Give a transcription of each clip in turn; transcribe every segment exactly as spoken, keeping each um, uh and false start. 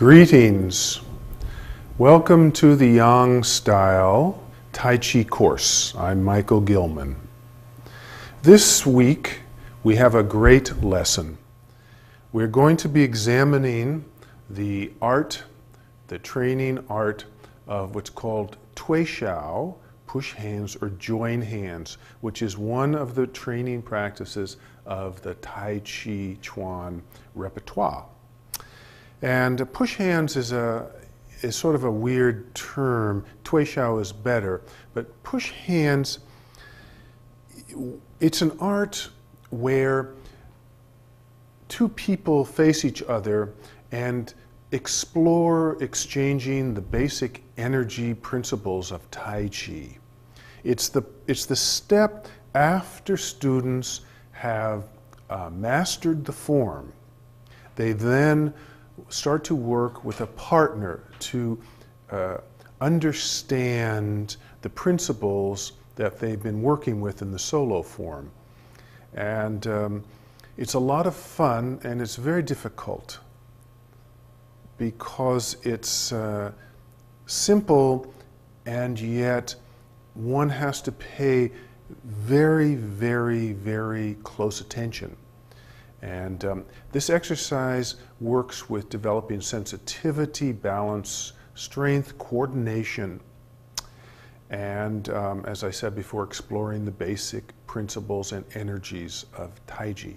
Greetings. Welcome to the Yang Style Tai Chi course. I'm Michael Gilman. This week we have a great lesson. We're going to be examining the art, the training art of what's called Tui Shou, push hands or join hands, which is one of the training practices of the Tai Chi Chuan repertoire. And push hands is a is sort of a weird term. Tui Shou is better, but push hands, it's an art where two people face each other and explore exchanging the basic energy principles of Tai Chi. It's the, it's the step after students have uh, mastered the form. They then start to work with a partner to uh, understand the principles that they've been working with in the solo form. And um, it's a lot of fun, and it's very difficult because it's uh, simple, and yet one has to pay very, very, very close attention. And um, this exercise works with developing sensitivity, balance, strength, coordination, and um, as I said before, exploring the basic principles and energies of Tai Chi.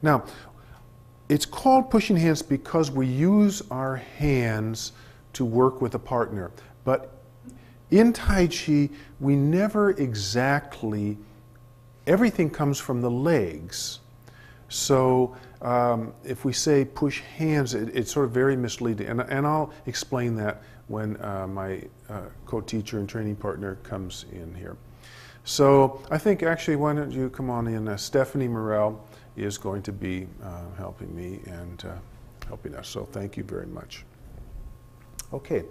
Now, it's called pushing hands because we use our hands to work with a partner, but in Tai Chi, we never exactly, everything comes from the legs. So um, if we say push hands, it, it's sort of very misleading. And, and I'll explain that when uh, my uh, co-teacher and training partner comes in here. So I think actually, why don't you come on in? Uh, Stephanie Morrell is going to be uh, helping me and uh, helping us. So thank you very much. Okay.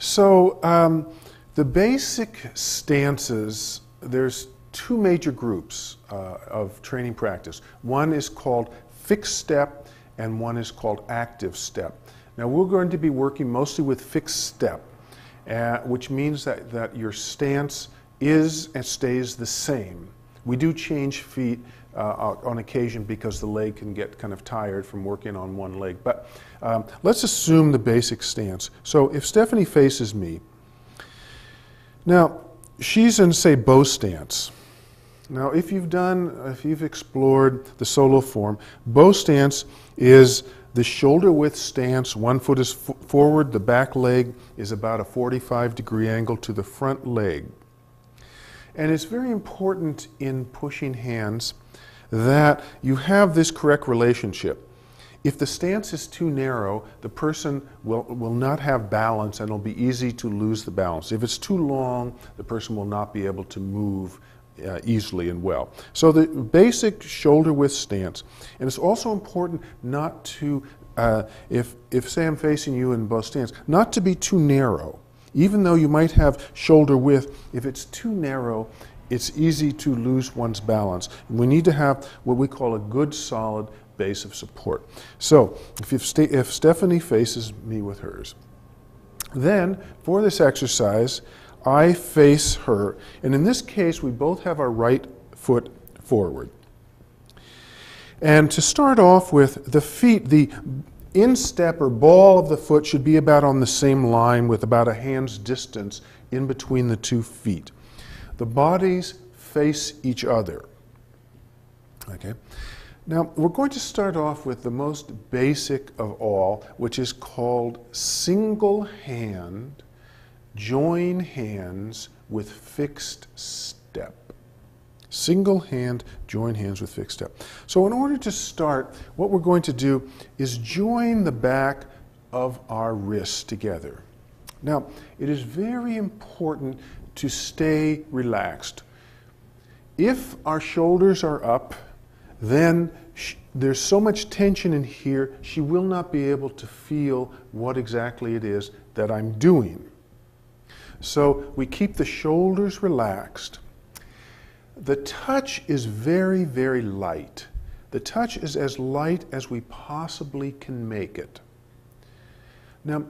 So um, the basic stances, there's two major groups uh, of training practice. One is called fixed step and one is called active step. Now we're going to be working mostly with fixed step, uh, which means that, that your stance is and stays the same. We do change feet uh, on occasion because the leg can get kind of tired from working on one leg, but um, let's assume the basic stance. So if Stephanie faces me, now she's in, say, bow stance. Now, if you've done, if you've explored the solo form, bow stance is the shoulder width stance. One foot is f forward, the back leg is about a forty-five degree angle to the front leg. And it's very important in pushing hands that you have this correct relationship. If the stance is too narrow, the person will, will not have balance and it'll be easy to lose the balance. If it's too long, the person will not be able to move Uh, easily and well. So the basic shoulder width stance, and it's also important not to, uh, if, if say I'm facing you in bow stance, not to be too narrow. Even though you might have shoulder width, if it's too narrow, it's easy to lose one's balance. We need to have what we call a good solid base of support. So if, you've sta if Stephanie faces me with hers, then for this exercise, I face her, and in this case, we both have our right foot forward. And to start off with, the feet, the instep or ball of the foot should be about on the same line with about a hand's distance in between the two feet. The bodies face each other. Okay. Now, we're going to start off with the most basic of all, which is called single hand join hands with fixed step. Single hand, join hands with fixed step. So in order to start, what we're going to do is join the back of our wrists together. Now, it is very important to stay relaxed. If our shoulders are up, then she, there's so much tension in here, she will not be able to feel what exactly it is that I'm doing. So we keep the shoulders relaxed. The touch is very, very light. The touch is as light as we possibly can make it. Now,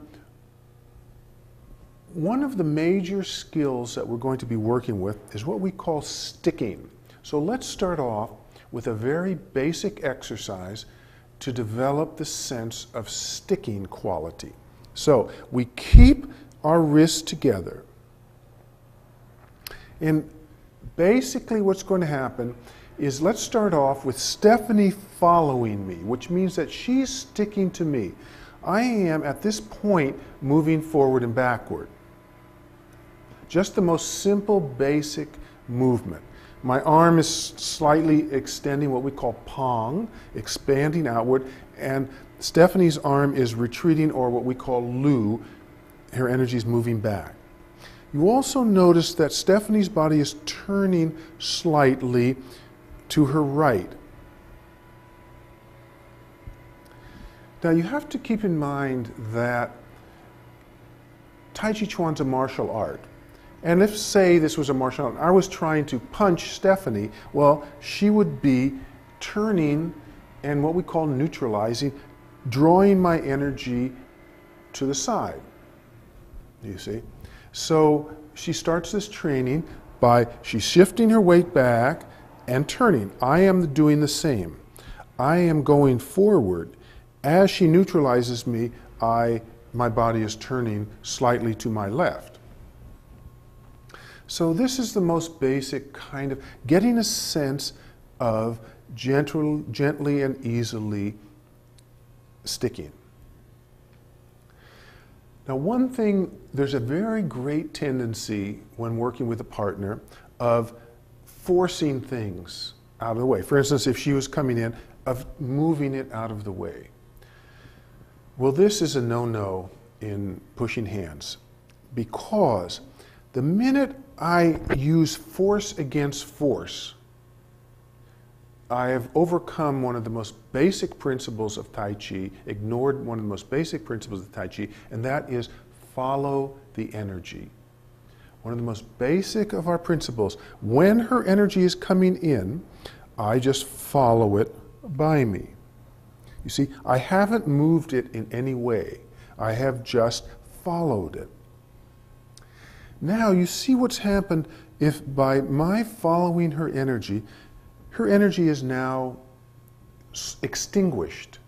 one of the major skills that we're going to be working with is what we call sticking. So let's start off with a very basic exercise to develop the sense of sticking quality. So we keep our wrists together. And basically what's going to happen is, let's start off with Stephanie following me, which means that she's sticking to me. I am, at this point, moving forward and backward. Just the most simple, basic movement. My arm is slightly extending, what we call Pong, expanding outward, and Stephanie's arm is retreating, or what we call Lu, her energy is moving back. You also notice that Stephanie's body is turning slightly to her right. Now you have to keep in mind that Tai Chi Chuan's a martial art. And if, say, this was a martial art, and I was trying to punch Stephanie, well, she would be turning and what we call neutralizing, drawing my energy to the side, you see? So she starts this training by she's shifting her weight back and turning. I am doing the same. I am going forward. As she neutralizes me, I, my body is turning slightly to my left. So this is the most basic kind of getting a sense of gentle, gently and easily sticking. Now one thing, there's a very great tendency when working with a partner of forcing things out of the way. For instance, if she was coming in, of moving it out of the way. Well, this is a no-no in pushing hands, because the minute I use force against force, I have overcome one of the most basic principles of Tai Chi, ignored one of the most basic principles of Tai Chi, and that is follow the energy. One of the most basic of our principles. When her energy is coming in, I just follow it by me. You see, I haven't moved it in any way. I have just followed it. Now you see what's happened if by my following her energy, her energy is now extinguished.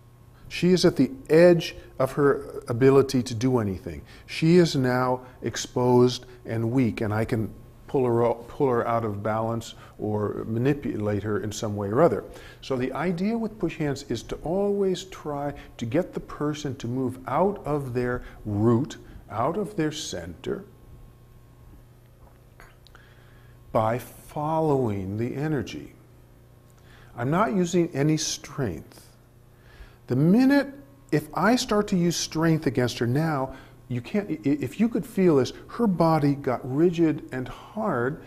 She is at the edge of her ability to do anything. She is now exposed and weak, and I can pull her, up, pull her out of balance or manipulate her in some way or other. So the idea with push hands is to always try to get the person to move out of their root, out of their center, by following the energy. I'm not using any strength. The minute, if I start to use strength against her now, you can't, if you could feel this, her body got rigid and hard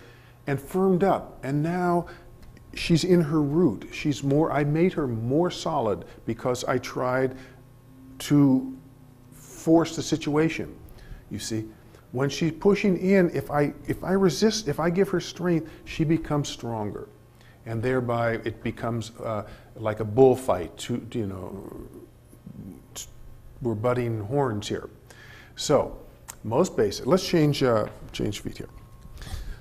and firmed up, and now she's in her root. She's more, I made her more solid because I tried to force the situation, you see. When she's pushing in, if I, if I resist, if I give her strength, she becomes stronger. And thereby it becomes uh, like a bullfight, to, you know, we're butting horns here. So, most basic. Let's change, uh, change feet here.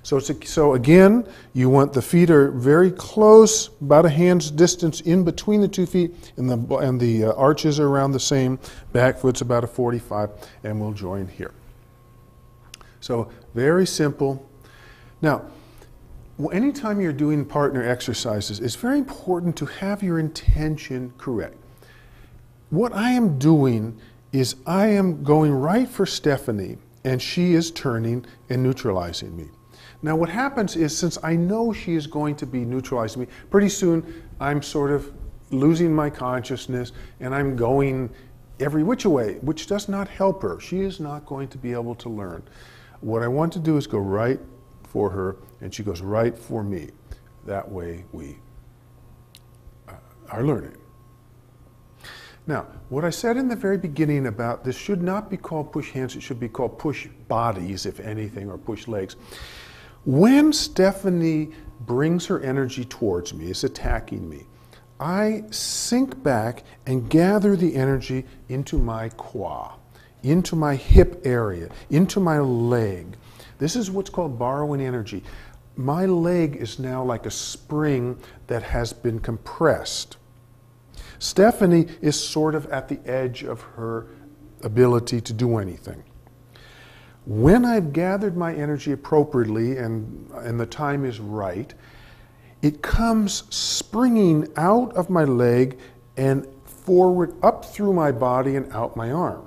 So, it's a, so again, you want the feet are very close, about a hand's distance in between the two feet, and the, and the uh, arches are around the same, back foot's about a forty-five, and we'll join here. So very simple. Now, anytime you're doing partner exercises, it's very important to have your intention correct. What I am doing is I am going right for Stephanie, and she is turning and neutralizing me. Now what happens is, since I know she is going to be neutralizing me, pretty soon I'm sort of losing my consciousness and I'm going every which way, which does not help her. She is not going to be able to learn. What I want to do is go right for her, and she goes right for me. That way we uh, are learning. Now, what I said in the very beginning about this should not be called push hands, it should be called push bodies, if anything, or push legs. When Stephanie brings her energy towards me, is attacking me, I sink back and gather the energy into my quad, into my hip area, into my leg. This is what's called borrowing energy. My leg is now like a spring that has been compressed. Stephanie is sort of at the edge of her ability to do anything. When I've gathered my energy appropriately and, and the time is right, it comes springing out of my leg and forward up through my body and out my arm.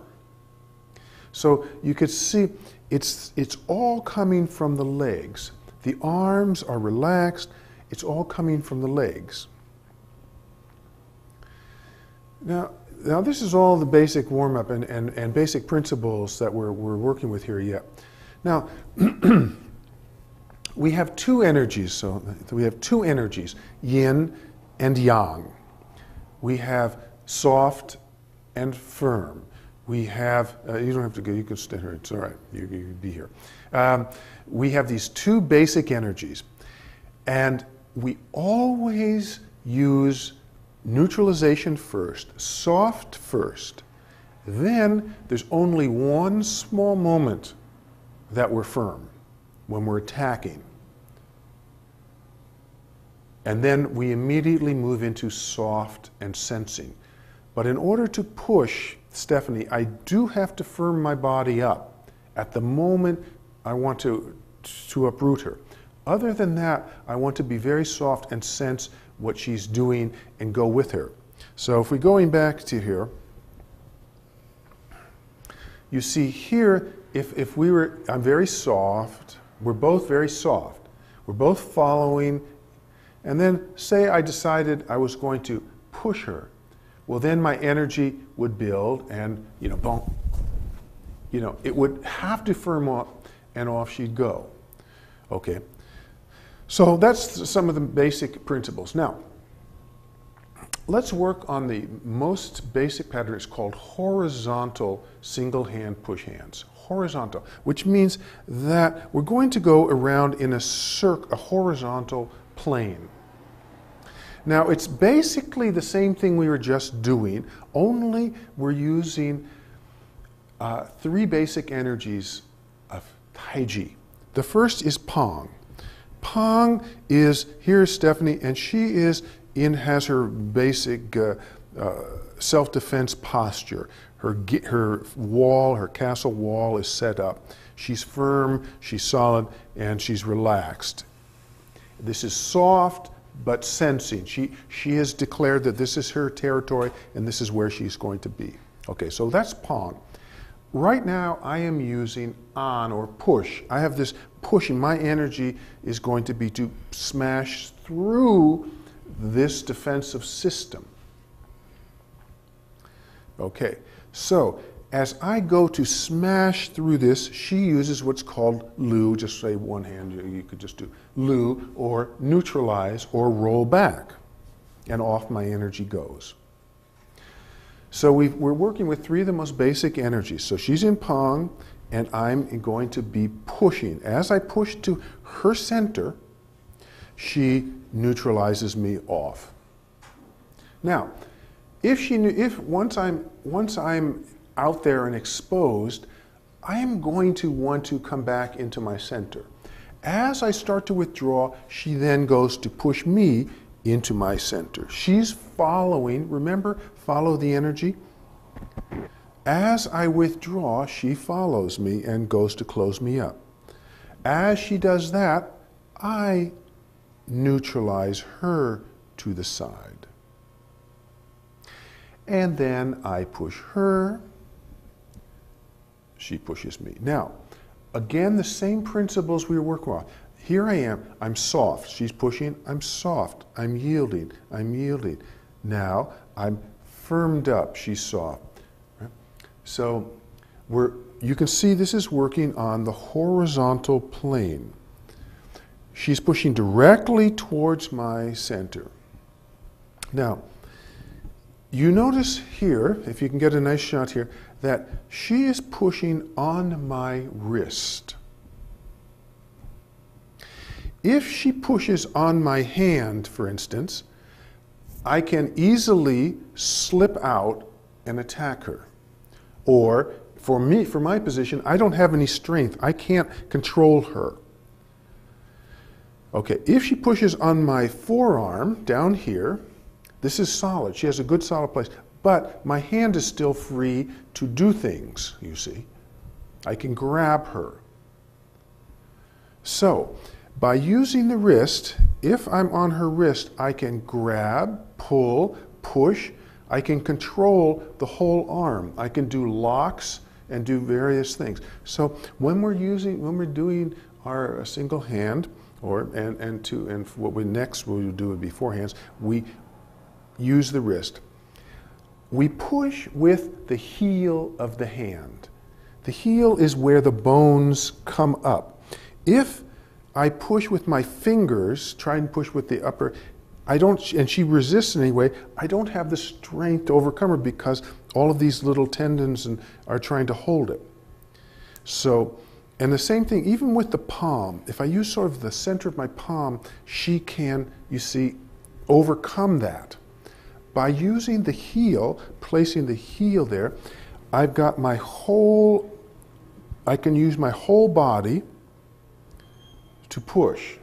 So you could see it's, it's all coming from the legs. The arms are relaxed. It's all coming from the legs. Now, now this is all the basic warm-up and, and, and basic principles that we're, we're working with here yet. Now, we have two energies. So we have two energies, yin and yang. We have soft and firm. We have, uh, you don't have to go, you can stand here, it's all right, you, you can be here. Um, we have these two basic energies, and we always use neutralization first, soft first. Then there's only one small moment that we're firm, when we're attacking. And then we immediately move into soft and sensing. But in order to push Stephanie, I do have to firm my body up. At the moment, I want to, to uproot her. Other than that, I want to be very soft and sense what she's doing and go with her. So if we're going back to here, you see here, if, if we were, I'm very soft, we're both very soft. We're both following, and then say I decided I was going to push her. Well, then my energy would build and, you know, boom. You know, it would have to firm up and off she'd go. Okay. So that's some of the basic principles. Now, let's work on the most basic pattern. It's called horizontal single hand push hands. Horizontal, which means that we're going to go around in a circ, a horizontal plane. Now, it's basically the same thing we were just doing, only we're using uh, three basic energies of Tai Chi. The first is Pong. Pong is, here's Stephanie, and she is in, has her basic uh, uh, self-defense posture. Her, her wall, her castle wall is set up. She's firm, she's solid, and she's relaxed. This is soft, but sensing. She, she has declared that this is her territory and this is where she's going to be. Okay, so that's Pong. Right now I am using An or push. I have this push and my energy is going to be to smash through this defensive system. Okay, so as I go to smash through this, she uses what's called Lu, just say one hand, you could just do Lu, or neutralize, or roll back, and off my energy goes. So we've, we're working with three of the most basic energies. So she's in Pong, and I'm going to be pushing. As I push to her center, she neutralizes me off. Now, if she, if once I'm, once I'm out there and exposed, I am going to want to come back into my center. As I start to withdraw, she then goes to push me into my center. She's following, remember, follow the energy. As I withdraw, she follows me and goes to close me up. As she does that, I neutralize her to the side. And then I push her. She pushes me. Now, again, the same principles we were working on. Here I am. I'm soft. She's pushing. I'm soft. I'm yielding. I'm yielding. Now, I'm firmed up. She's soft. Right? So we're, you can see this is working on the horizontal plane. She's pushing directly towards my center. Now, you notice here, if you can get a nice shot here, that she is pushing on my wrist. If she pushes on my hand, for instance, I can easily slip out and attack her. Or, For me, for my position, I don't have any strength. I can't control her. Okay, if she pushes on my forearm down here, this is solid. She has a good solid place. But my hand is still free to do things, you see. I can grab her. So, by using the wrist, if I'm on her wrist, I can grab, pull, push. I can control the whole arm. I can do locks and do various things. So when we're using, when we're doing our single hand, or and and to and what we next we'll do would be four hands, we use the wrist. We push with the heel of the hand. The heel is where the bones come up. If I push with my fingers, try and push with the upper, I don't, and she resists in any way, I don't have the strength to overcome her because all of these little tendons and are trying to hold it. So, and the same thing, even with the palm, if I use sort of the center of my palm, she can, you see, overcome that. By using the heel, placing the heel there, I've got my whole, I can use my whole body to push.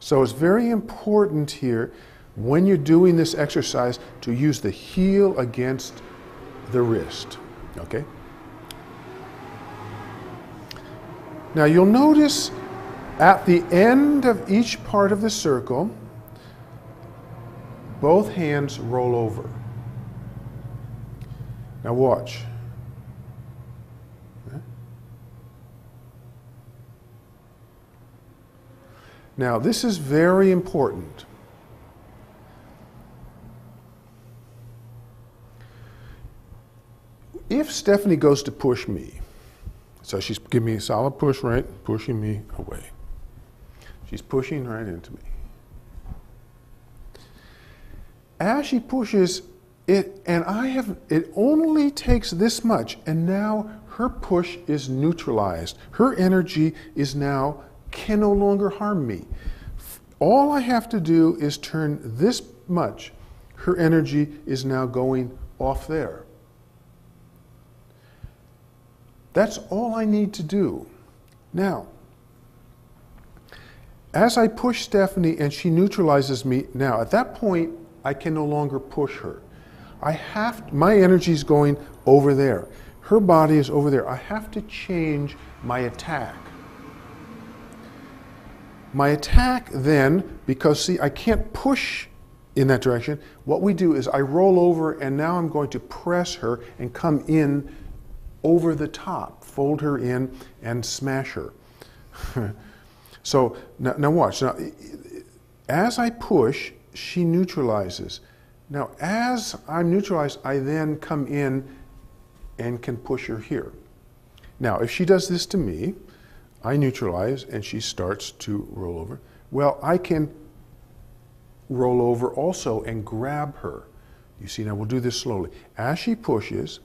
So it's very important here, when you're doing this exercise, to use the heel against the wrist, okay? Now you'll notice at the end of each part of the circle, both hands roll over. Now watch. Now, this is very important. If Stephanie goes to push me, so she's giving me a solid push, right? Pushing me away. She's pushing right into me. As she pushes, it, and I have, it only takes this much, and now her push is neutralized. Her energy is now can no longer harm me. All I have to do is turn this much. Her energy is now going off there. That's all I need to do. Now, as I push Stephanie and she neutralizes me, now at that point, I can no longer push her. I have to, my energy is going over there. Her body is over there. I have to change my attack. My attack then, because see, I can't push in that direction, what we do is I roll over and now I'm going to press her and come in over the top, fold her in and smash her. So, now, now watch, now, as I push, she neutralizes. Now, as I'm neutralized, I then come in and can push her here. Now, if she does this to me, I neutralize and she starts to roll over. Well, I can roll over also and grab her. You see, now we'll do this slowly. As she pushes,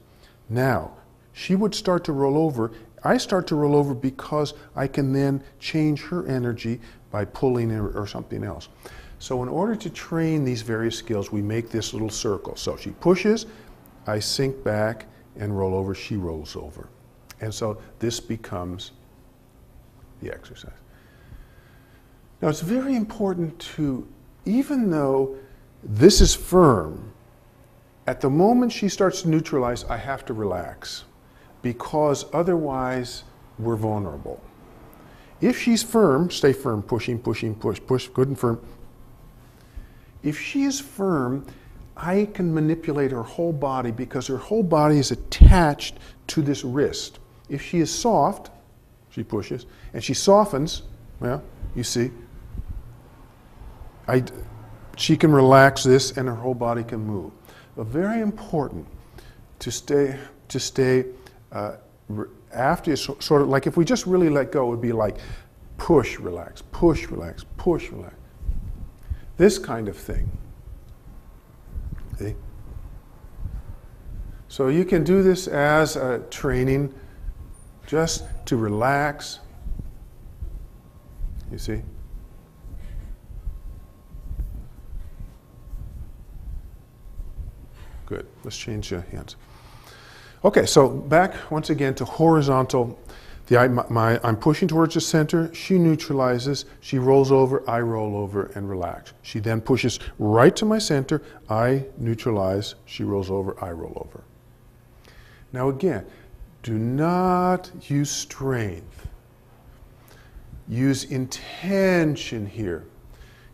now she would start to roll over. I start to roll over because I can then change her energy by pulling her or something else. So in order to train these various skills, we make this little circle. So she pushes, I sink back and roll over, she rolls over. And so this becomes the exercise. Now it's very important to, even though this is firm, at the moment she starts to neutralize, I have to relax because otherwise we're vulnerable. If she's firm, stay firm, pushing, pushing, push, push, good and firm. If she is firm, I can manipulate her whole body because her whole body is attached to this wrist. If she is soft, she pushes, and she softens, well, you see, I, she can relax this and her whole body can move. But very important to stay, to stay uh, after, so, sort of like if we just really let go, it would be like push, relax, push, relax, push, relax. This kind of thing. See? So you can do this as a training, just to relax, you see? Good, let's change your hands. Okay, so back once again to horizontal. The, I, my, my, I'm pushing towards the center, she neutralizes, she rolls over, I roll over and relax. She then pushes right to my center, I neutralize, she rolls over, I roll over. Now again, do not use strength. Use intention here.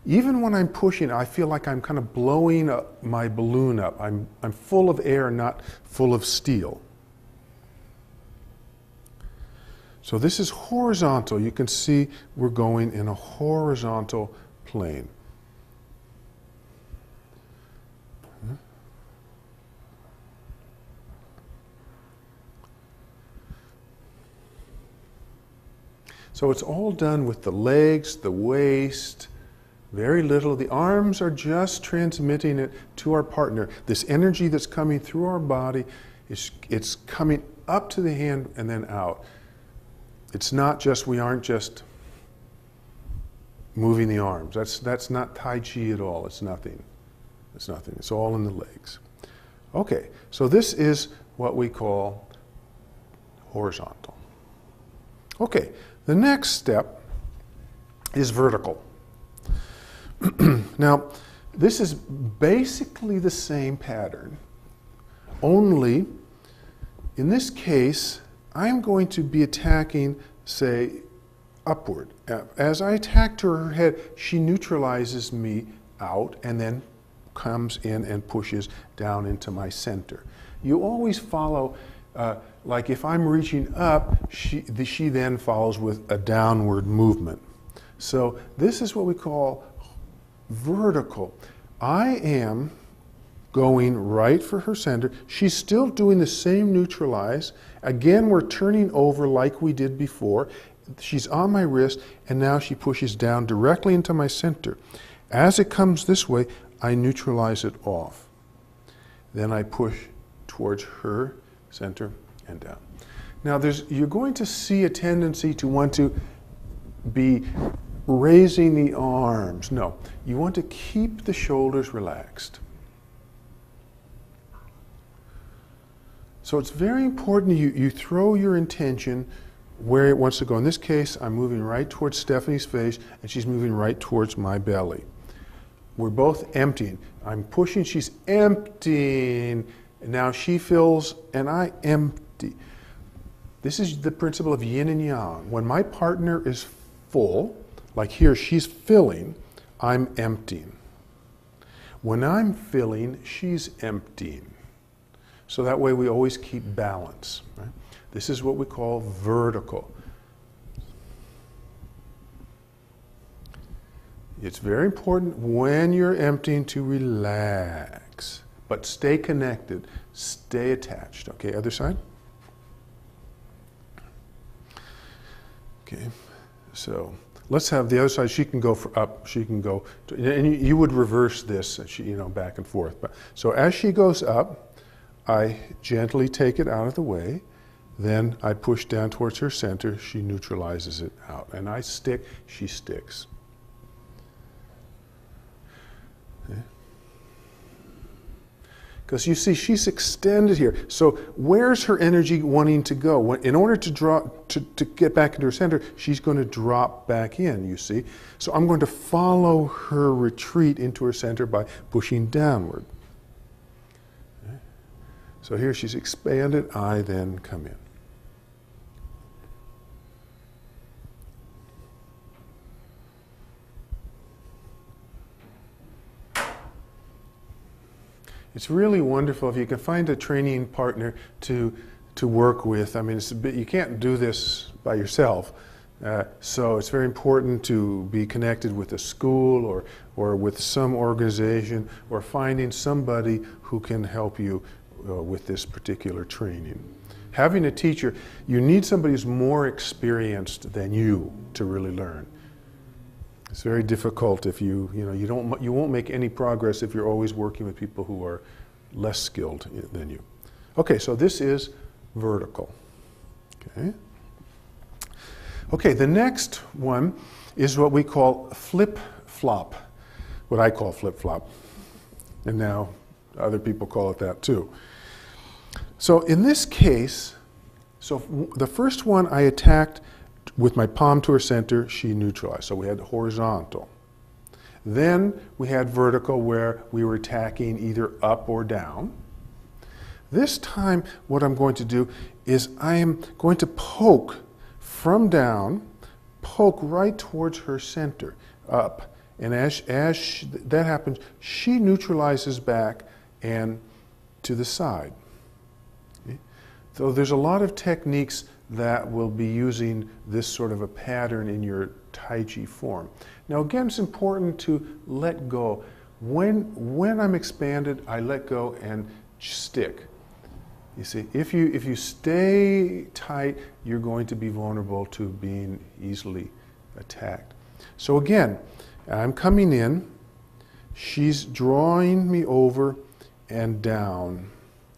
Even when I'm pushing, I feel like I'm kind of blowing up my balloon up. I'm, I'm full of air, not full of steel. So this is horizontal. You can see we're going in a horizontal plane. So it's all done with the legs, the waist, very little. The arms are just transmitting it to our partner. This energy that's coming through our body, it's, it's coming up to the hand and then out. It's not just, we aren't just moving the arms. That's, that's not Tai Chi at all. It's nothing. It's nothing. It's all in the legs. Okay, so this is what we call horizontal. Okay, the next step is vertical. Now, this is basically the same pattern, only in this case, I'm going to be attacking, say, upward. As I attack to her head, she neutralizes me out and then comes in and pushes down into my center. You always follow, uh, like if I'm reaching up, she, the, she then follows with a downward movement. So this is what we call vertical. I am going right for her center. She's still doing the same neutralize. Again, we're turning over like we did before. She's on my wrist, and now she pushes down directly into my center. As it comes this way, I neutralize it off. Then I push towards her center and down. Now, there's, you're going to see a tendency to want to be raising the arms. No, you want to keep the shoulders relaxed. So it's very important you, you throw your intention where it wants to go. In this case, I'm moving right towards Stephanie's face, and she's moving right towards my belly. We're both emptying. I'm pushing, she's emptying. And now she fills, and I empty. This is the principle of yin and yang. When my partner is full, like here, she's filling, I'm emptying. When I'm filling, she's emptying. So that way we always keep balance. Right? This is what we call vertical. It's very important when you're emptying to relax, but stay connected, stay attached. Okay, other side. Okay, so let's have the other side. She can go for up, she can go, to, and you would reverse this, she, you know, back and forth. But so as she goes up, I gently take it out of the way, then I push down towards her center, she neutralizes it out, and I stick, she sticks. Because you see, she's extended here, so where's her energy wanting to go? In order to, draw, to, to get back into her center, she's going to drop back in, you see. So I'm going to follow her retreat into her center by pushing downward. So here she's expanded, I then come in. It's really wonderful if you can find a training partner to, to work with. I mean, it's a bit, you can't do this by yourself. Uh, so it's very important to be connected with a school or, or with some organization or finding somebody who can help you Uh, with this particular training. Having a teacher, you need somebody who's more experienced than you to really learn. It's very difficult if you, you know, you don't, you won't make any progress if you're always working with people who are less skilled than you. Okay, so this is vertical. Okay. Okay, the next one is what we call flip-flop, what I call flip-flop. And now other people call it that too. So in this case, so the first one I attacked with my palm to her center, she neutralized. So we had horizontal. Then we had vertical where we were attacking either up or down. This time what I'm going to do is I am going to poke from down, poke right towards her center, up. And as, as she, that happens, she neutralizes back and to the side. Okay? So there's a lot of techniques that will be using this sort of a pattern in your Tai Chi form. Now again, it's important to let go. When, when I'm expanded, I let go and stick. You see, if you, if you stay tight, you're going to be vulnerable to being easily attacked. So again, I'm coming in, she's drawing me over and down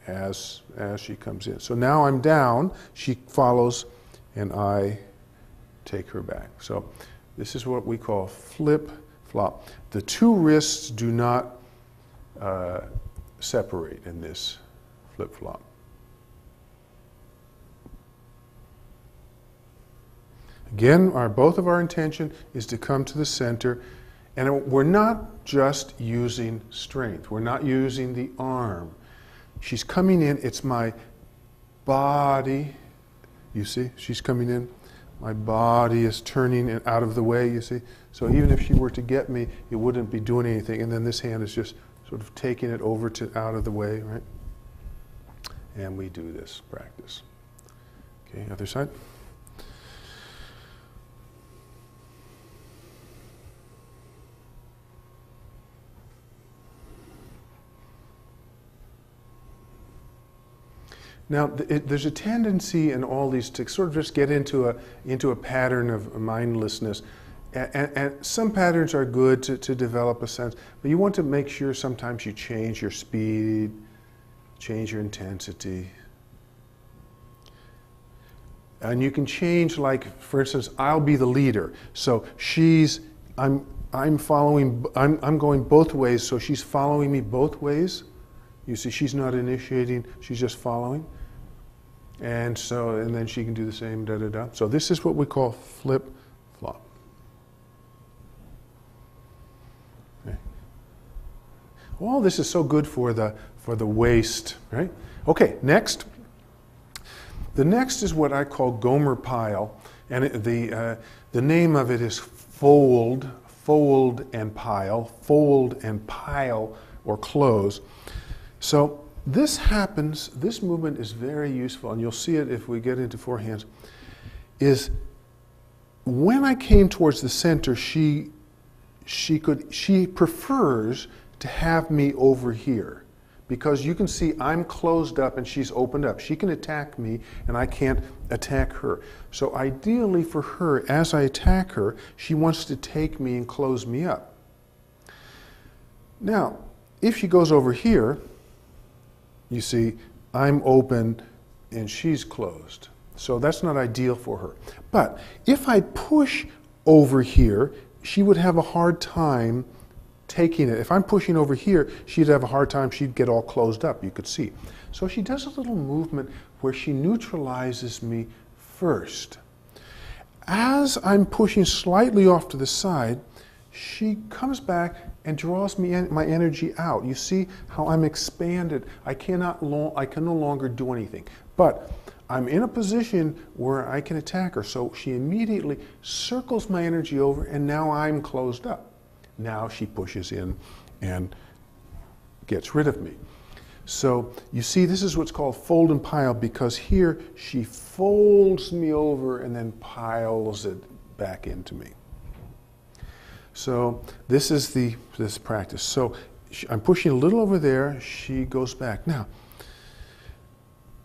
as, as she comes in. So now I'm down, she follows, and I take her back. So this is what we call flip-flop. The two wrists do not uh, separate in this flip-flop. Again, our, both of our intention is to come to the center, and we're not just using strength. We're not using the arm. She's coming in. It's my body. You see? She's coming in. My body is turning and out of the way, you see? So even if she were to get me, it wouldn't be doing anything. And then this hand is just sort of taking it over to out of the way, right? And we do this practice. Okay, other side. Now, it, there's a tendency in all these to sort of just get into a, into a pattern of mindlessness. And, and, and some patterns are good to, to develop a sense, but you want to make sure sometimes you change your speed, change your intensity. And you can change, like, for instance, I'll be the leader. So she's, I'm, I'm following, I'm, I'm going both ways, so she's following me both ways. You see, she's not initiating, she's just following. And so, and then she can do the same, da-da-da. So this is what we call flip-flop. Okay. Well, this is so good for the, for the waist, right? Okay, next. The next is what I call Gomer pile. And it, the, uh, the name of it is fold, fold and pile, fold and pile or close. So this happens, this movement is very useful, and you'll see it if we get into forehands, is when I came towards the center, she, she, could, she prefers to have me over here because you can see I'm closed up and she's opened up. She can attack me and I can't attack her. So ideally for her, as I attack her, she wants to take me and close me up. Now, if she goes over here, you see, I'm open and she's closed. So that's not ideal for her. But if I push over here, she would have a hard time taking it. If I'm pushing over here, she'd have a hard time. She'd get all closed up, you could see. So she does a little movement where she neutralizes me first. As I'm pushing slightly off to the side, she comes back and draws me en my energy out. You see how I'm expanded. I cannot lo I can no longer do anything. But I'm in a position where I can attack her. So she immediately circles my energy over, and now I'm closed up. Now she pushes in and gets rid of me. So you see, this is what's called fold and pile, because here she folds me over and then piles it back into me. So this is the this practice. So she, I'm pushing a little over there. She goes back. Now,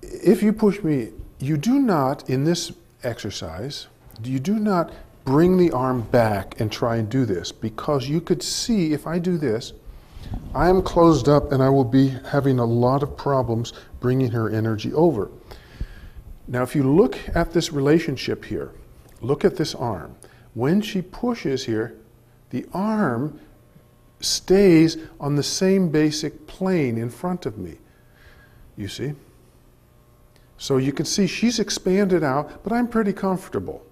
if you push me, you do not, in this exercise, you do not bring the arm back and try and do this, because you could see if I do this, I am closed up and I will be having a lot of problems bringing her energy over. Now, if you look at this relationship here, look at this arm. When she pushes here, the arm stays on the same basic plane in front of me, you see? So you can see she's expanded out, but I'm pretty comfortable.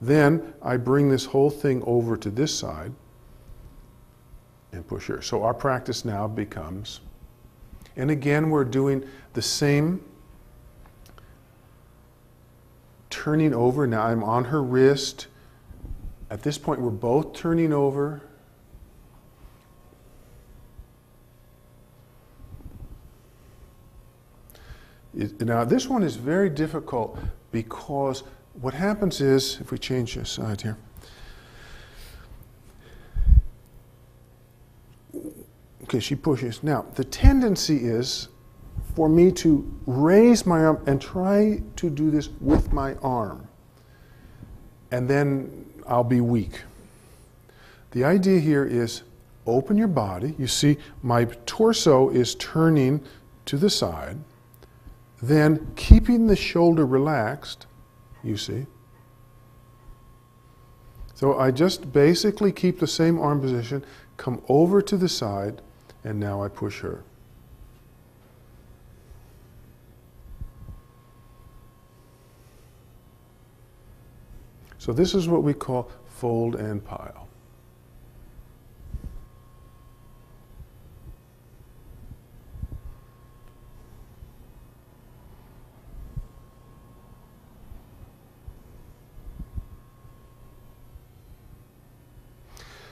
Then I bring this whole thing over to this side and push here. So our practice now becomes, and again we're doing the same turning over. Now I'm on her wrist. At this point we're both turning over. Now this one is very difficult because what happens is, if we change this side here, okay, she pushes. Now the tendency is for me to raise my arm and try to do this with my arm, and then I'll be weak. The idea here is open your body. You see my torso is turning to the side. Then keeping the shoulder relaxed, you see. So I just basically keep the same arm position, come over to the side, and now I push her. So this is what we call fold and pile.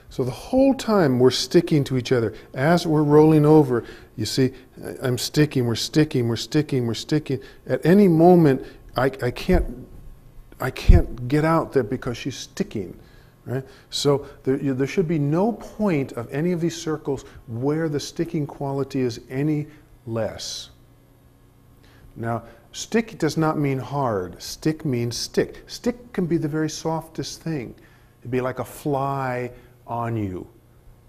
So the whole time we're sticking to each other. As we're rolling over, you see, I'm sticking, we're sticking, we're sticking, we're sticking. At any moment, I, I, can't, I can't get out there because she's sticking. Right? So there, you, there should be no point of any of these circles where the sticking quality is any less. Now, stick does not mean hard. Stick means stick. Stick can be the very softest thing. It'd be like a fly on you,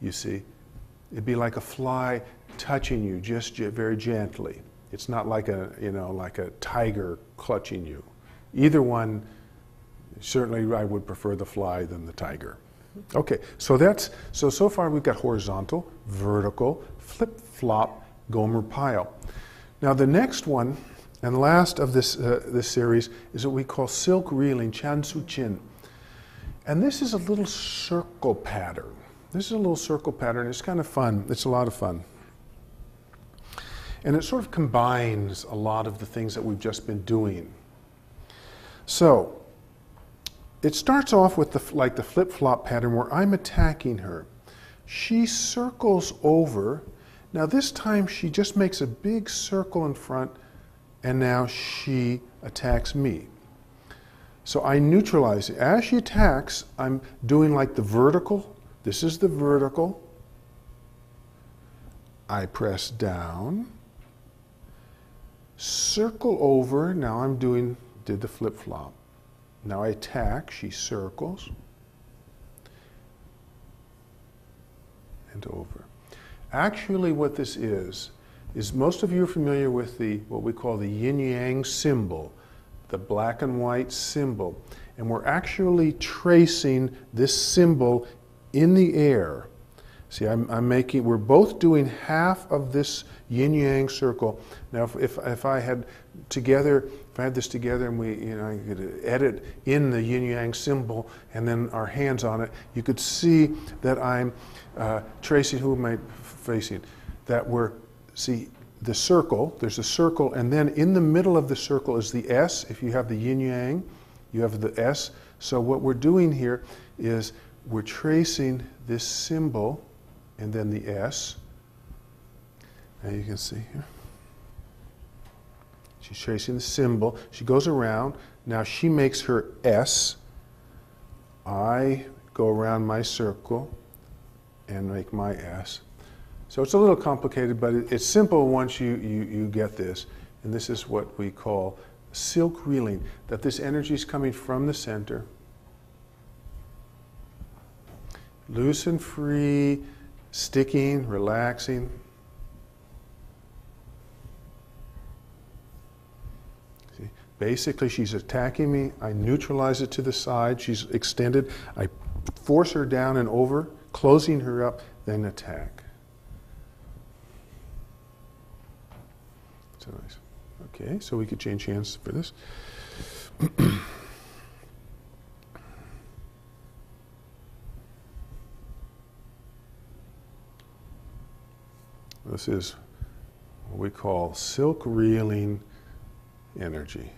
you see. It'd be like a fly touching you, just very gently. It's not like a, you know, like a tiger clutching you. Either one, certainly I would prefer the fly than the tiger. Okay, so that's, so so far we've got horizontal, vertical, flip-flop, Gomer pile. Now the next one, and last of this, uh, this series, is what we call silk reeling, chan su chin. And this is a little circle pattern. This is a little circle pattern. It's kind of fun. It's a lot of fun. And it sort of combines a lot of the things that we've just been doing. So it starts off with the, like the flip-flop pattern where I'm attacking her. She circles over. Now this time she just makes a big circle in front, and now she attacks me. So I neutralize it. As she attacks, I'm doing like the vertical. This is the vertical. I press down. Circle over. Now I'm doing, did the flip-flop. Now I attack. She circles. And over. Actually what this is, is most of you are familiar with the, what we call the yin-yang symbol. The black and white symbol. And we're actually tracing this symbol in the air. See, I'm, I'm making, we're both doing half of this yin-yang circle. Now, if, if, if I had together, if I had this together and we, you know, I could edit in the yin-yang symbol and then our hands on it, you could see that I'm uh, tracing, who am I facing? That we're, see, the circle, there's a circle, and then in the middle of the circle is the S. If you have the yin-yang, you have the S. So what we're doing here is we're tracing this symbol and then the S. Now you can see here. She's tracing the symbol. She goes around. Now she makes her S. I go around my circle and make my S. So it's a little complicated, but it's simple once you, you, you get this. And this is what we call silk reeling, that this energy is coming from the center. Loose and free, sticking, relaxing. See? Basically, she's attacking me. I neutralize it to the side. She's extended. I force her down and over, closing her up, then attack. Nice. Okay, so we could change hands for this. This is what we call silk reeling energy.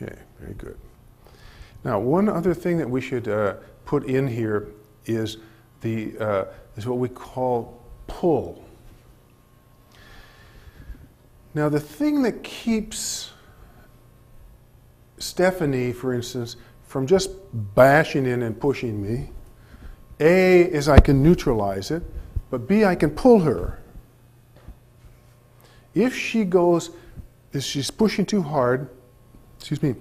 Okay, very good. Now, one other thing that we should uh, put in here is the uh, is what we call pull. Now, the thing that keeps Stephanie, for instance, from just bashing in and pushing me, A, is I can neutralize it, but B, I can pull her. If she goes, if she's pushing too hard, excuse me,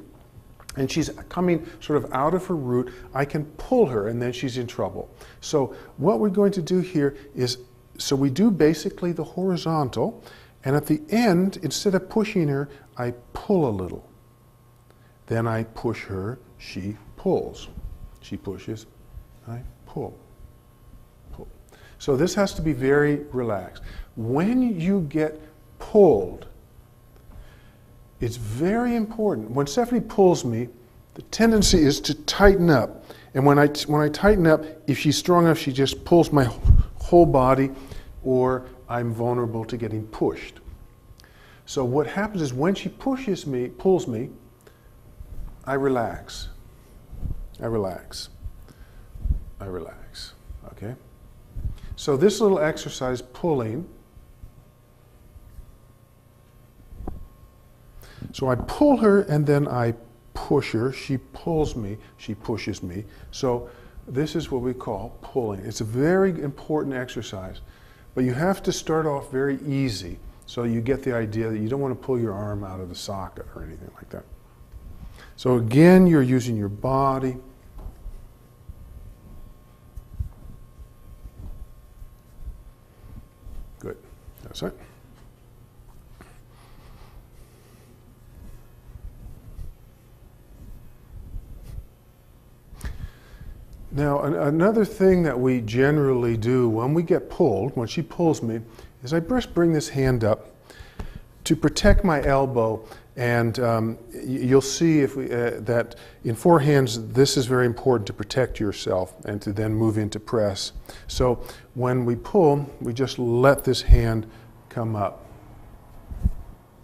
and she's coming sort of out of her route, I can pull her, and then she's in trouble. So what we're going to do here is, so we do basically the horizontal, and at the end, instead of pushing her, I pull a little. Then I push her, she pulls. She pushes, I pull. Pull. So this has to be very relaxed. When you get pulled, it's very important. When Stephanie pulls me, the tendency is to tighten up. And when I, when I tighten up, if she's strong enough, she just pulls my whole body, or I'm vulnerable to getting pushed. So what happens is when she pushes me, pulls me, I relax. I relax. I relax. Okay? So this little exercise, pulling. So I pull her and then I push her. She pulls me. She pushes me. So this is what we call pulling. It's a very important exercise. But you have to start off very easy, so you get the idea that you don't want to pull your arm out of the socket or anything like that. So again, you're using your body. Good. That's it. Now, an another thing that we generally do when we get pulled, when she pulls me, is I first bring this hand up to protect my elbow. And um, you'll see if we, uh, that in forehands, this is very important to protect yourself and to then move into press. So when we pull, we just let this hand come up.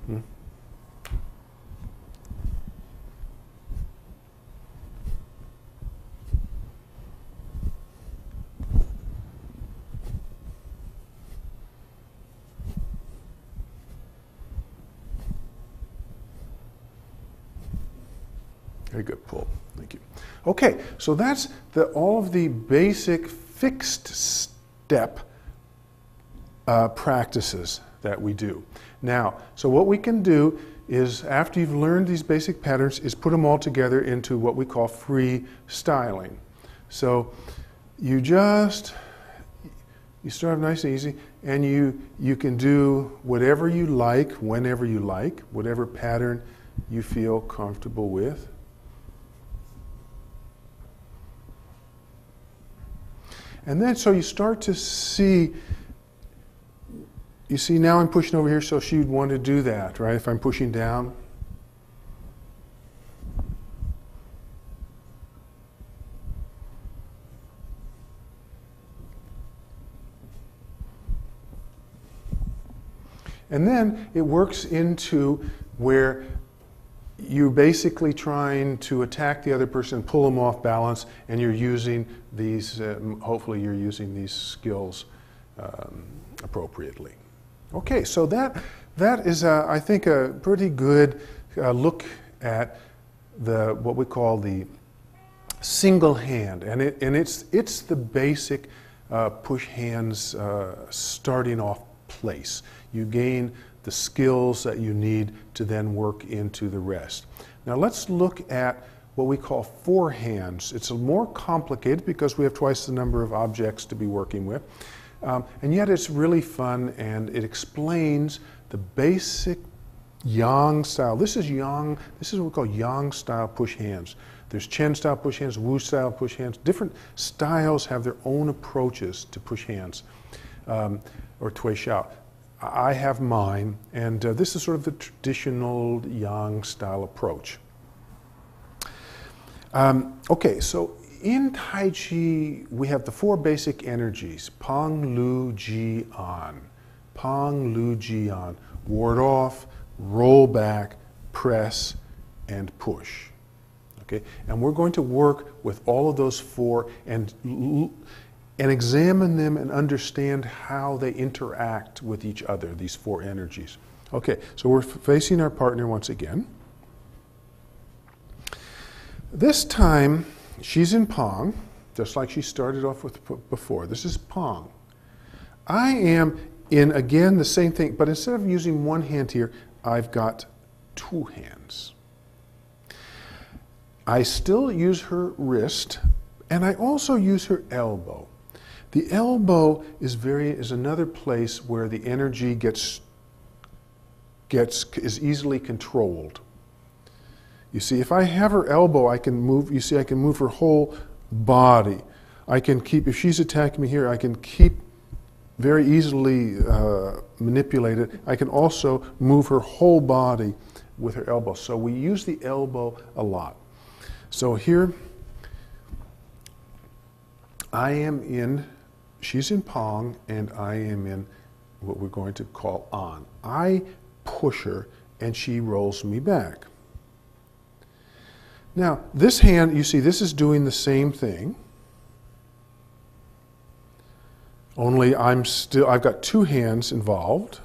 Hmm? Very good pull. Thank you. Okay, so that's the, all of the basic fixed step uh, practices that we do. Now, so what we can do is, after you've learned these basic patterns, is put them all together into what we call free styling. So you just, you start off nice and easy, and you, you can do whatever you like, whenever you like, whatever pattern you feel comfortable with. And then, so you start to see, you see now I'm pushing over here, so she would want to do that, right? If I'm pushing down. And then it works into where you're basically trying to attack the other person, pull them off balance, and you're using these, uh, hopefully you're using these skills um, appropriately. Okay, so that, that is, uh, I think, a pretty good uh, look at the, what we call the single hand. And, it, and it's, it's the basic uh, push hands uh, starting off place. You gain the skills that you need to then work into the rest. Now let's look at what we call forehands. It's more complicated because we have twice the number of objects to be working with. Um, and yet it's really fun, and it explains the basic yang style. This is yang, this is what we call yang style push hands. There's Chen style push hands, Wu style push hands. Different styles have their own approaches to push hands, um, or Tui Shou. I have mine, and uh, this is sort of the traditional yang style approach. Um, okay, so in Tai Chi, we have the four basic energies: Pong, Lu, Ji, An. Pong, Lu, Ji, An. Ward off, roll back, press, and push. Okay, and we're going to work with all of those four and and examine them and understand how they interact with each other, these four energies. Okay, so we're facing our partner once again. This time, she's in Pong, just like she started off with before. This is Pong. I am in, again, the same thing, but instead of using one hand here, I've got two hands. I still use her wrist, and I also use her elbow. The elbow is very is another place where the energy gets gets is easily controlled. You see, if I have her elbow, I can move. You see, I can move her whole body. I can keep. If she's attacking me here, I can keep very easily uh, manipulate it. I can also move her whole body with her elbow. So we use the elbow a lot. So here, I am in, she's in Pong, and I am in what we're going to call An. I push her, and she rolls me back. Now, this hand, you see, this is doing the same thing. Only I'm still, I've got two hands involved.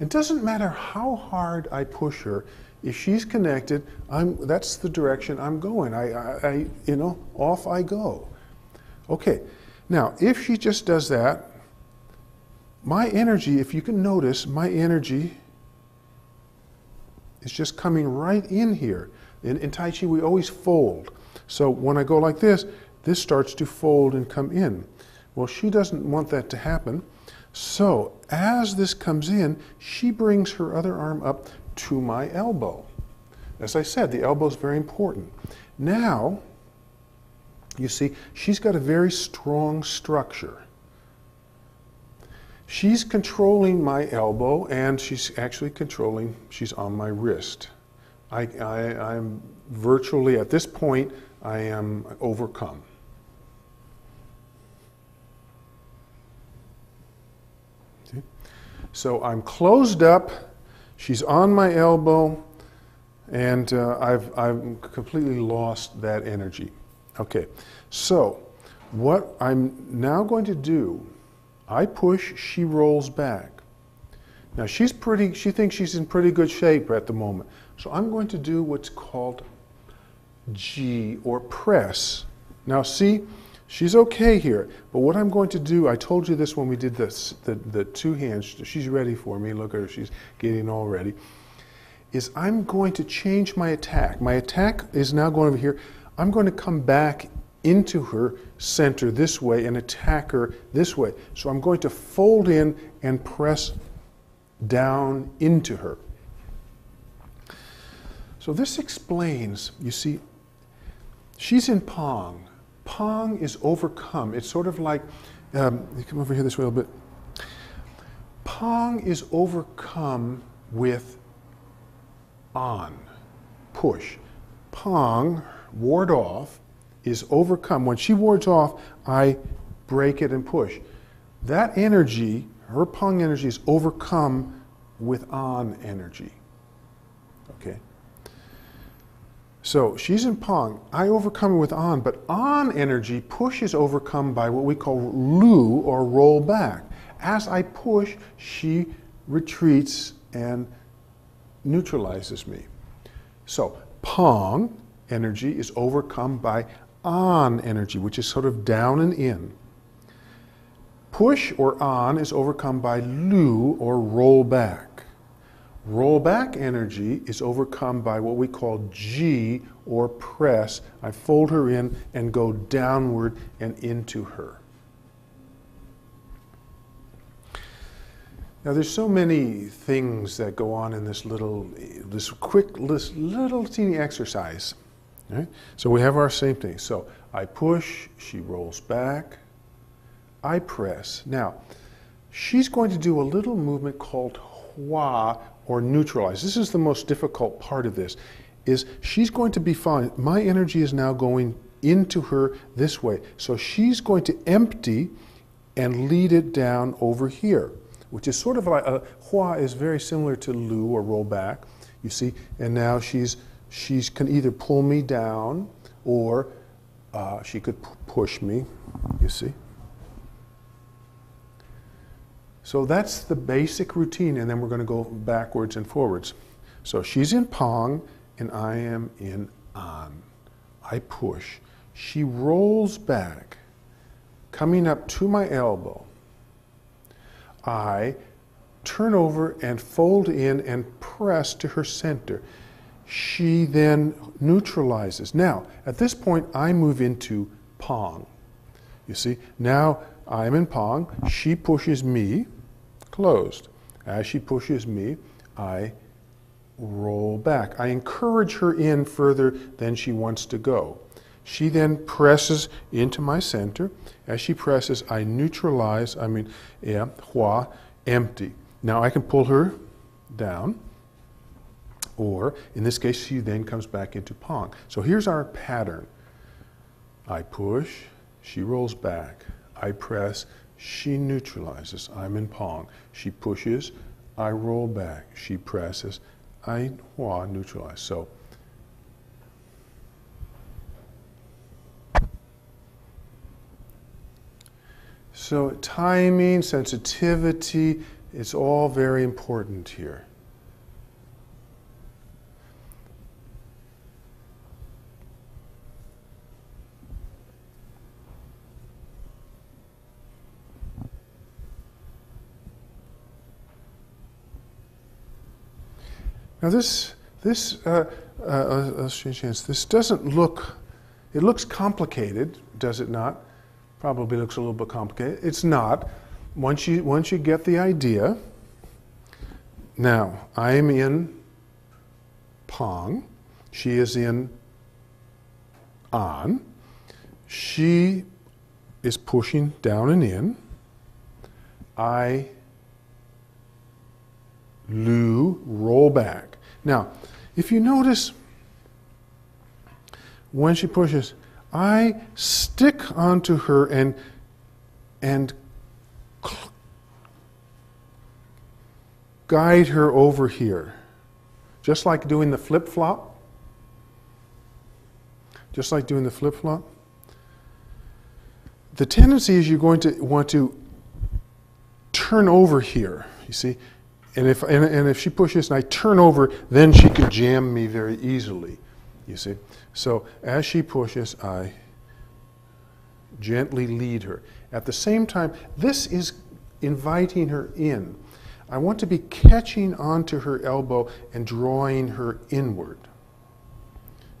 It doesn't matter how hard I push her. If she's connected, I'm, that's the direction I'm going. I, I, I, you know, off I go. Okay, now if she just does that, my energy, if you can notice, my energy is just coming right in here. In, in Tai Chi, we always fold. So when I go like this, this starts to fold and come in. Well, she doesn't want that to happen. So as this comes in, she brings her other arm up to my elbow. As I said, the elbow is very important. Now, you see, she's got a very strong structure. She's controlling my elbow, and she's actually controlling, she's on my wrist. I, I, I'm virtually, at this point, I am overcome. See? So I'm closed up. She's on my elbow, and uh, I've, I've completely lost that energy. Okay, so what I'm now going to do, I push, she rolls back. Now she's pretty, she thinks she's in pretty good shape at the moment. So I'm going to do what's called Ji, or press. Now see, she's okay here, but what I'm going to do, I told you this when we did this, the, the two hands, she's ready for me, look at her, she's getting all ready, is I'm going to change my attack. My attack is now going over here. I'm going to come back into her center this way and attack her this way. So I'm going to fold in and press down into her. So this explains, you see, she's in Pong. Pong is overcome. It's sort of like, um, you come over here this way a little bit. Pong is overcome with An, push. Pong, ward off, is overcome. When she wards off, I break it and push. That energy, her Pong energy, is overcome with An energy. Okay? So she's in Pong. I overcome with An, but An energy, push, is overcome by what we call Lu, or roll back. As I push, she retreats and neutralizes me. So Pong energy is overcome by An energy, which is sort of down and in. Push, or An, is overcome by Lu, or roll back. Roll back energy is overcome by what we call Ji, or press. I fold her in and go downward and into her. Now there's so many things that go on in this little, this quick, this little teeny exercise. Right? So we have our same thing. So I push, she rolls back, I press. Now, she's going to do a little movement called Hua, or neutralize. This is the most difficult part of this, is she's going to be fine. My energy is now going into her this way. So she's going to empty and lead it down over here, which is sort of like a Hua is very similar to Lu, or roll back, you see, and now she's she's can either pull me down, or uh, she could push me, you see. So that's the basic routine, and then we're going to go backwards and forwards. So she's in Pong and I am in An. I push, she rolls back, coming up to my elbow. I turn over and fold in and press to her center. She then neutralizes. Now, at this point, I move into Pong. You see, now I'm in Pong. She pushes me, closed. As she pushes me, I roll back. I encourage her in further than she wants to go. She then presses into my center. As she presses, I neutralize, I mean, yeah, Hua, empty. Now I can pull her down, or in this case, she then comes back into Pong. So here's our pattern. I push, she rolls back. I press, she neutralizes, I'm in Pong. She pushes, I roll back. She presses, I Hua, neutralize. So So timing, sensitivity, it's all very important here. Now this, this, uh, uh, let's change hands. This doesn't look, it looks complicated, does it not? Probably looks a little bit complicated. It's not. Once you, once you get the idea, now I'm in Pong, she is in An, she is pushing down and in, I Lu, roll back. Now, if you notice, when she pushes, I stick onto her and and guide her over here, just like doing the flip flop. Just like doing the flip flop. The tendency is you're going to want to turn over here. You see, and if and, and if she pushes and I turn over, then she could jam me very easily. You see? So as she pushes, I gently lead her. At the same time, this is inviting her in. I want to be catching onto her elbow and drawing her inward.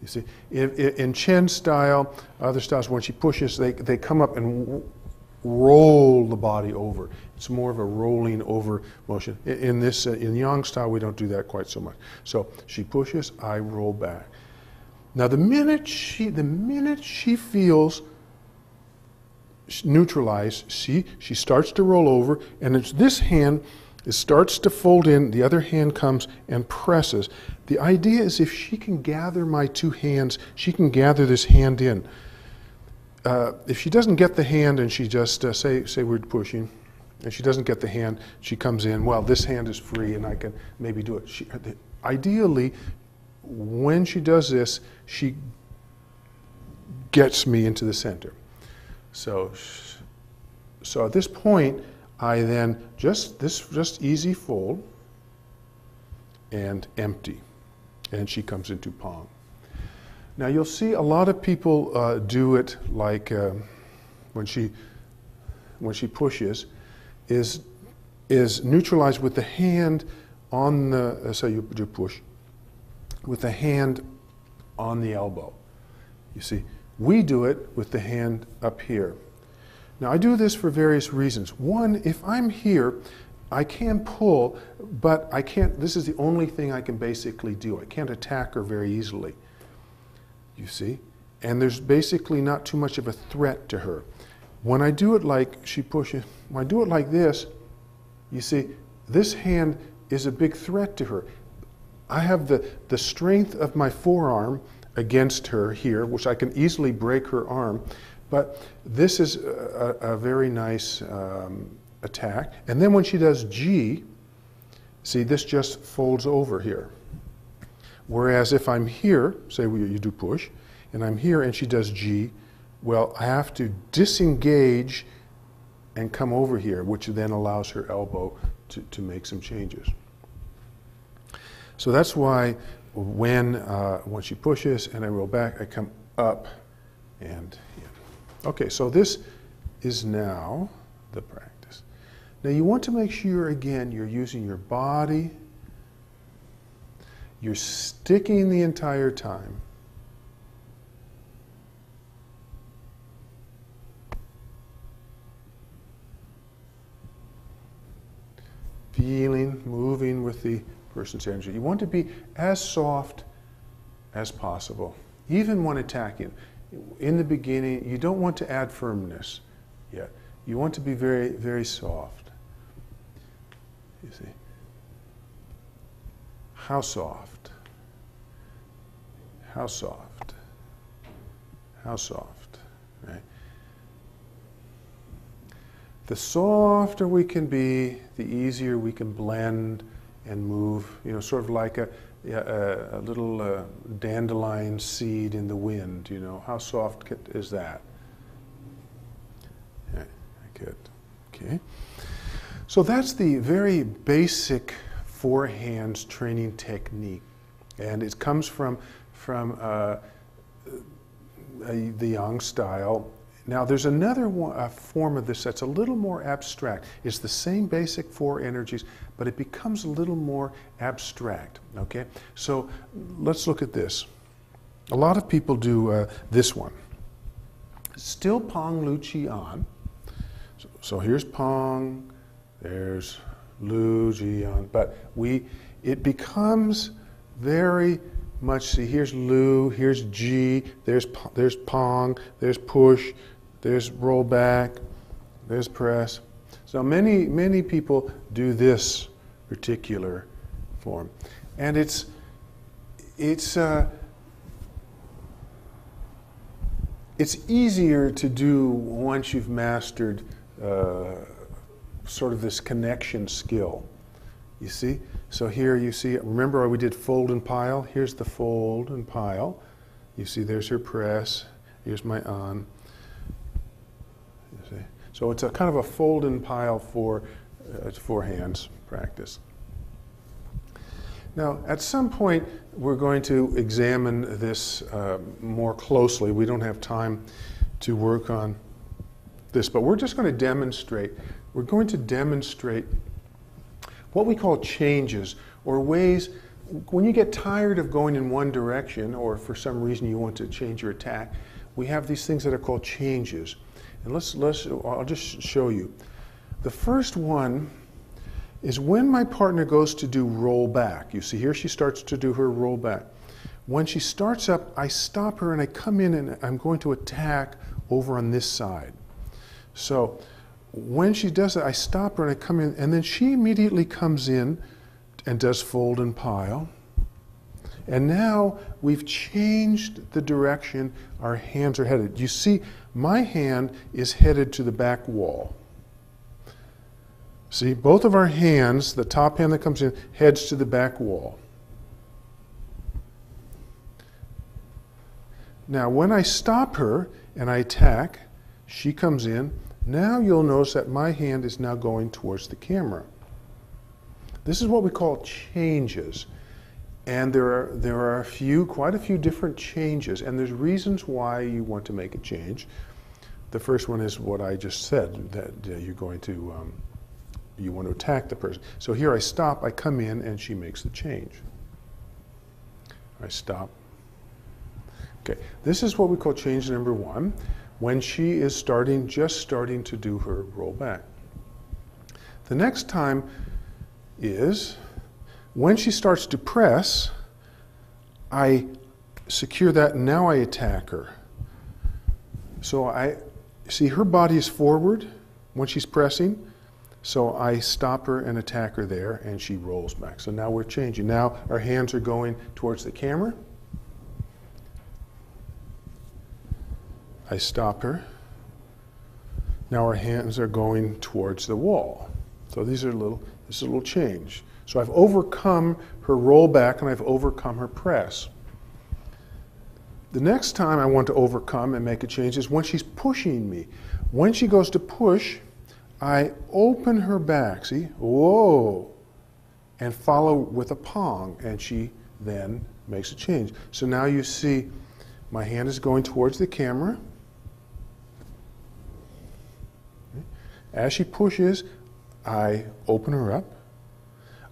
You see? In, in Chen style, other styles, when she pushes, they, they come up and roll the body over. It's more of a rolling over motion. In, in this, uh, in Yang style, we don't do that quite so much. So she pushes, I roll back. Now the minute she, the minute she feels neutralized, she, she starts to roll over, and it's this hand, it starts to fold in, the other hand comes and presses. The idea is if she can gather my two hands, she can gather this hand in. Uh, if she doesn't get the hand and she just, uh, say, say we're pushing, and she doesn't get the hand, she comes in, well, this hand is free and I can maybe do it. She, ideally, when she does this, she gets me into the center. So, so at this point, I then just this just easy fold and empty, and she comes into Pong. Now you'll see a lot of people uh, do it like uh, when she when she pushes, is is neutralized with the hand on the uh, so you do push. With the hand on the elbow. You see, we do it with the hand up here. Now I do this for various reasons. One, if I'm here, I can pull, but I can't, this is the only thing I can basically do. I can't attack her very easily, you see? And there's basically not too much of a threat to her. When I do it like she pushes, when I do it like this, you see, this hand is a big threat to her. I have the, the strength of my forearm against her here, which I can easily break her arm, but this is a, a very nice um, attack. And then when she does Ji, see, this just folds over here. Whereas if I'm here, say well, you do push, and I'm here and she does Ji, well, I have to disengage and come over here, which then allows her elbow to, to make some changes. So that's why when, uh, when she pushes and I roll back, I come up and in. Okay, so this is now the practice. Now you want to make sure, again, you're using your body, you're sticking the entire time. Feeling, moving with the person's energy. You want to be as soft as possible, even when attacking. In the beginning, you don't want to add firmness yet. You want to be very, very soft. You see? How soft? How soft? How soft? Right? The softer we can be, the easier we can blend and move, you know, sort of like a, a, a little uh, dandelion seed in the wind, you know. How soft is that? Yeah, good, okay. So that's the very basic four hands training technique. And it comes from, from uh, a, the yang style. Now there's another one, a form of this that's a little more abstract. It's the same basic four energies, but it becomes a little more abstract, okay? So let's look at this. A lot of people do uh, this one. Still Pong, Lu, Qi, An. So, so here's Pong, there's Lu, Ji, An, but we, it becomes very much, see, here's Lu, here's Ji, there's, there's Pong, there's push, there's roll back, there's press. So many, many people do this particular form. And it's, it's, uh, it's easier to do once you've mastered uh, sort of this connection skill, you see? So here you see, remember we did fold and pile? Here's the fold and pile. You see, there's her press, here's my on. You see? So it's a kind of a fold and pile for uh, four hands practice. Now, at some point, we're going to examine this uh, more closely. We don't have time to work on this, but we're just going to demonstrate. We're going to demonstrate what we call changes, or ways, when you get tired of going in one direction, or for some reason you want to change your attack, we have these things that are called changes. And let's, let's, I'll just show you. The first one is when my partner goes to do roll back. You see here she starts to do her roll back. When she starts up, I stop her and I come in and I'm going to attack over on this side. So when she does that, I stop her and I come in, and then she immediately comes in and does fold and pile. And now we've changed the direction our hands are headed. You see, my hand is headed to the back wall. See, both of our hands, the top hand that comes in, heads to the back wall. Now, when I stop her and I attack, she comes in. Now you'll notice that my hand is now going towards the camera. This is what we call changes. And there are, there are a few, quite a few different changes, and there's reasons why you want to make a change. The first one is what I just said, that uh, you're going to, um, you want to attack the person. So here I stop, I come in, and she makes the change. I stop. Okay, this is what we call change number one, when she is starting, just starting to do her roll back. The next time is when she starts to press, I secure that and now I attack her. So I see her body is forward when she's pressing, so I stop her and attack her there, and she rolls back. So now we're changing. Now our hands are going towards the camera. I stop her. Now our hands are going towards the wall. So these are little, this is a little change. So I've overcome her roll back and I've overcome her press. The next time I want to overcome and make a change is when she's pushing me. When she goes to push, I open her back, see, whoa, and follow with a pong, and she then makes a change. So now you see my hand is going towards the camera. As she pushes, I open her up.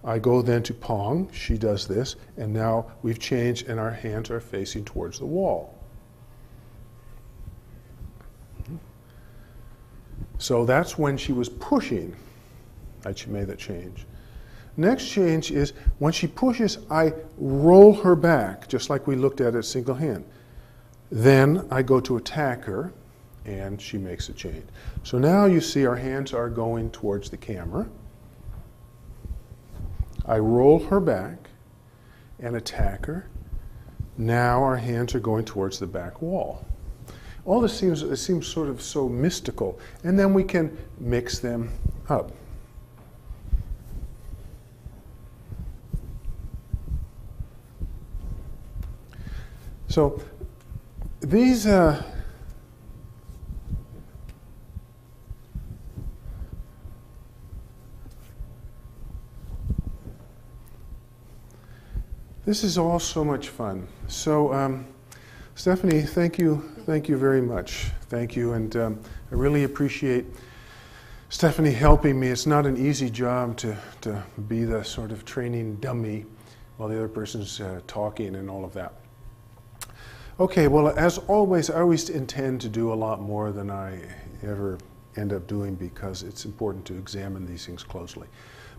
I go then to Pong, she does this, and now we've changed and our hands are facing towards the wall. So that's when she was pushing. I made that change. Next change is when she pushes, I roll her back, just like we looked at it single hand. Then I go to attack her, and she makes a change. So now you see our hands are going towards the camera. I roll her back and attack her. Now our hands are going towards the back wall. All this seems, it seems sort of so mystical, and then we can mix them up. So these uh, This is all so much fun. So, um, Stephanie, thank you, thank you very much. Thank you, and um, I really appreciate Stephanie helping me. It's not an easy job to, to be the sort of training dummy while the other person's uh, talking and all of that. Okay, well, as always, I always intend to do a lot more than I ever end up doing because it's important to examine these things closely.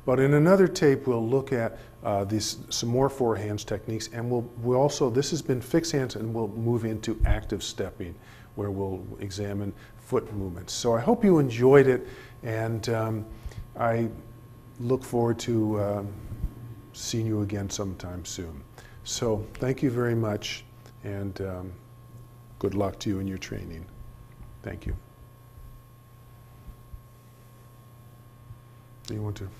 But in another tape, we'll look at uh, these, some more forehands techniques, and we'll, we'll also, this has been fixed hands, and we'll move into active stepping, where we'll examine foot movements. So I hope you enjoyed it, and um, I look forward to uh, seeing you again sometime soon. So thank you very much, and um, good luck to you in your training. Thank you. Do you want to?